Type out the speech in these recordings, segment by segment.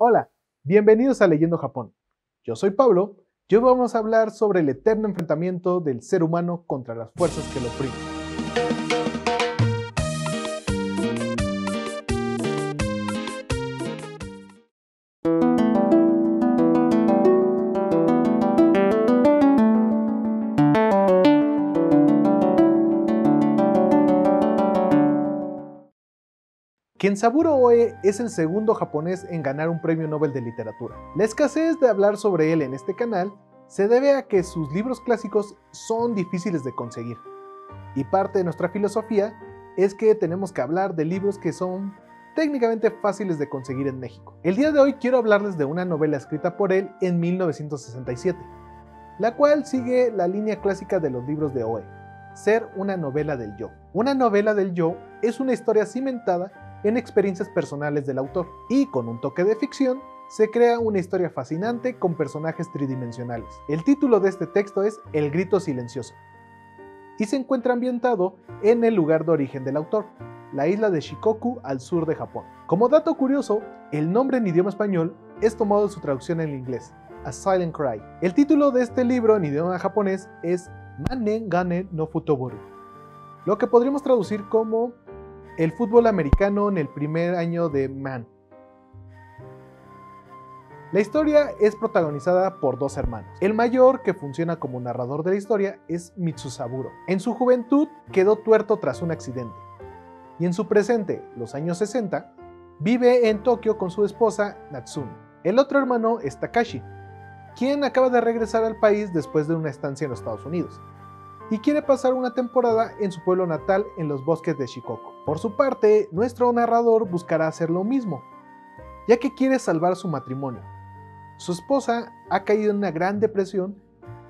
Hola, bienvenidos a Leyendo Japón. Yo soy Pablo y hoy vamos a hablar sobre el eterno enfrentamiento del ser humano contra las fuerzas que lo oprimen. Kenzaburo Oe es el segundo japonés en ganar un premio Nobel de literatura. La escasez de hablar sobre él en este canal se debe a que sus libros clásicos son difíciles de conseguir. Y parte de nuestra filosofía es que tenemos que hablar de libros que son técnicamente fáciles de conseguir en México. El día de hoy quiero hablarles de una novela escrita por él en 1967, la cual sigue la línea clásica de los libros de Oe, ser una novela del yo. Una novela del yo es una historia cimentada en experiencias personales del autor, y con un toque de ficción, se crea una historia fascinante con personajes tridimensionales. El título de este texto es El grito silencioso, y se encuentra ambientado en el lugar de origen del autor, la isla de Shikoku al sur de Japón. Como dato curioso, el nombre en idioma español es tomado de su traducción en inglés, A Silent Cry. El título de este libro en idioma japonés es Mane Gane no Futoburu, lo que podríamos traducir como El fútbol americano en el primer año de Man. La historia es protagonizada por dos hermanos. El mayor, que funciona como narrador de la historia, es Mitsusaburo. En su juventud quedó tuerto tras un accidente, y en su presente, los años 60, vive en Tokio con su esposa Natsuno. El otro hermano es Takashi, quien acaba de regresar al país después de una estancia en los Estados Unidos, y quiere pasar una temporada en su pueblo natal en los bosques de Shikoku. Por su parte, nuestro narrador buscará hacer lo mismo, ya que quiere salvar su matrimonio. Su esposa ha caído en una gran depresión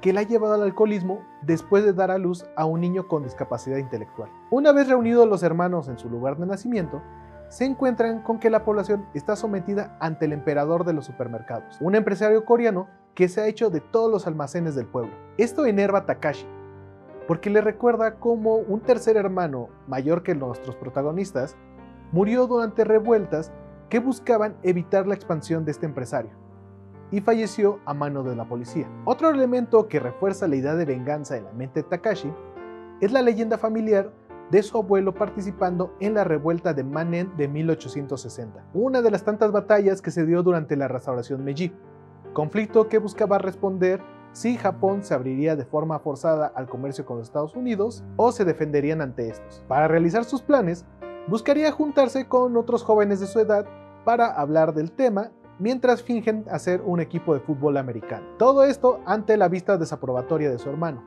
que la ha llevado al alcoholismo después de dar a luz a un niño con discapacidad intelectual. Una vez reunidos los hermanos en su lugar de nacimiento, se encuentran con que la población está sometida ante el emperador de los supermercados, un empresario coreano que se ha hecho de todos los almacenes del pueblo. Esto enerva a Takashi, porque le recuerda cómo un tercer hermano, mayor que nuestros protagonistas, murió durante revueltas que buscaban evitar la expansión de este empresario, y falleció a mano de la policía. Otro elemento que refuerza la idea de venganza en la mente de Takashi es la leyenda familiar de su abuelo participando en la revuelta de Manen de 1860, una de las tantas batallas que se dio durante la restauración Meiji, conflicto que buscaba responder si Japón se abriría de forma forzada al comercio con los Estados Unidos o se defenderían ante estos. Para realizar sus planes, buscaría juntarse con otros jóvenes de su edad para hablar del tema mientras fingen hacer un equipo de fútbol americano. Todo esto ante la vista desaprobatoria de su hermano,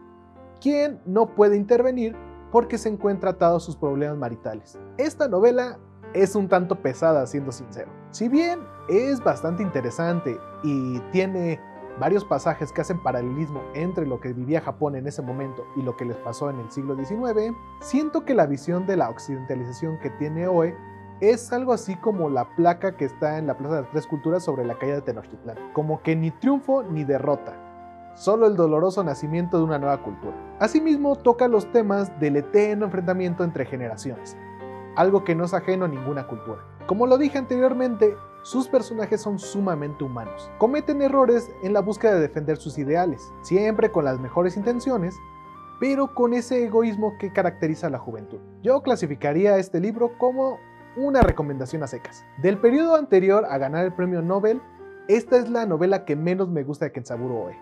quien no puede intervenir porque se encuentra atado a sus problemas maritales. Esta novela es un tanto pesada, siendo sincero. Si bien es bastante interesante y tiene varios pasajes que hacen paralelismo entre lo que vivía Japón en ese momento y lo que les pasó en el siglo XIX, siento que la visión de la occidentalización que tiene Oe es algo así como la placa que está en la Plaza de las Tres Culturas sobre la calle de Tenochtitlán, como que ni triunfo ni derrota, solo el doloroso nacimiento de una nueva cultura. Asimismo, toca los temas del eterno enfrentamiento entre generaciones, algo que no es ajeno a ninguna cultura. Como lo dije anteriormente, sus personajes son sumamente humanos. Cometen errores en la búsqueda de defender sus ideales, siempre con las mejores intenciones, pero con ese egoísmo que caracteriza a la juventud. Yo clasificaría este libro como una recomendación a secas. Del periodo anterior a ganar el premio Nobel, esta es la novela que menos me gusta de Kenzaburo Oe,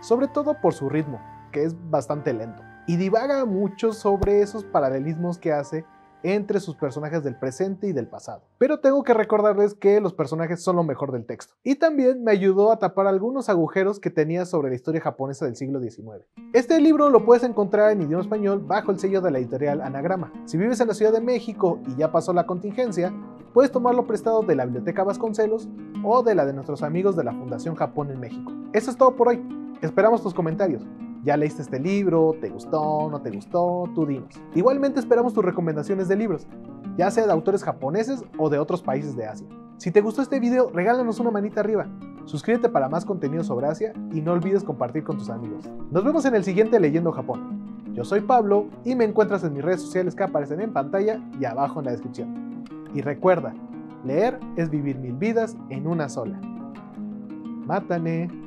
sobre todo por su ritmo, que es bastante lento, y divaga mucho sobre esos paralelismos que hace entre sus personajes del presente y del pasado. Pero tengo que recordarles que los personajes son lo mejor del texto. Y también me ayudó a tapar algunos agujeros que tenía sobre la historia japonesa del siglo XIX. Este libro lo puedes encontrar en idioma español bajo el sello de la editorial Anagrama. Si vives en la Ciudad de México y ya pasó la contingencia, puedes tomarlo prestado de la Biblioteca Vasconcelos o de la de nuestros amigos de la Fundación Japón en México. Eso es todo por hoy. Esperamos tus comentarios. ¿Ya leíste este libro? ¿Te gustó? ¿No te gustó? Tú dinos. Igualmente esperamos tus recomendaciones de libros, ya sea de autores japoneses o de otros países de Asia. Si te gustó este video, regálanos una manita arriba, suscríbete para más contenido sobre Asia y no olvides compartir con tus amigos. Nos vemos en el siguiente Leyendo Japón. Yo soy Pablo y me encuentras en mis redes sociales que aparecen en pantalla y abajo en la descripción. Y recuerda, Leer es vivir 1000 vidas en una sola. Matane.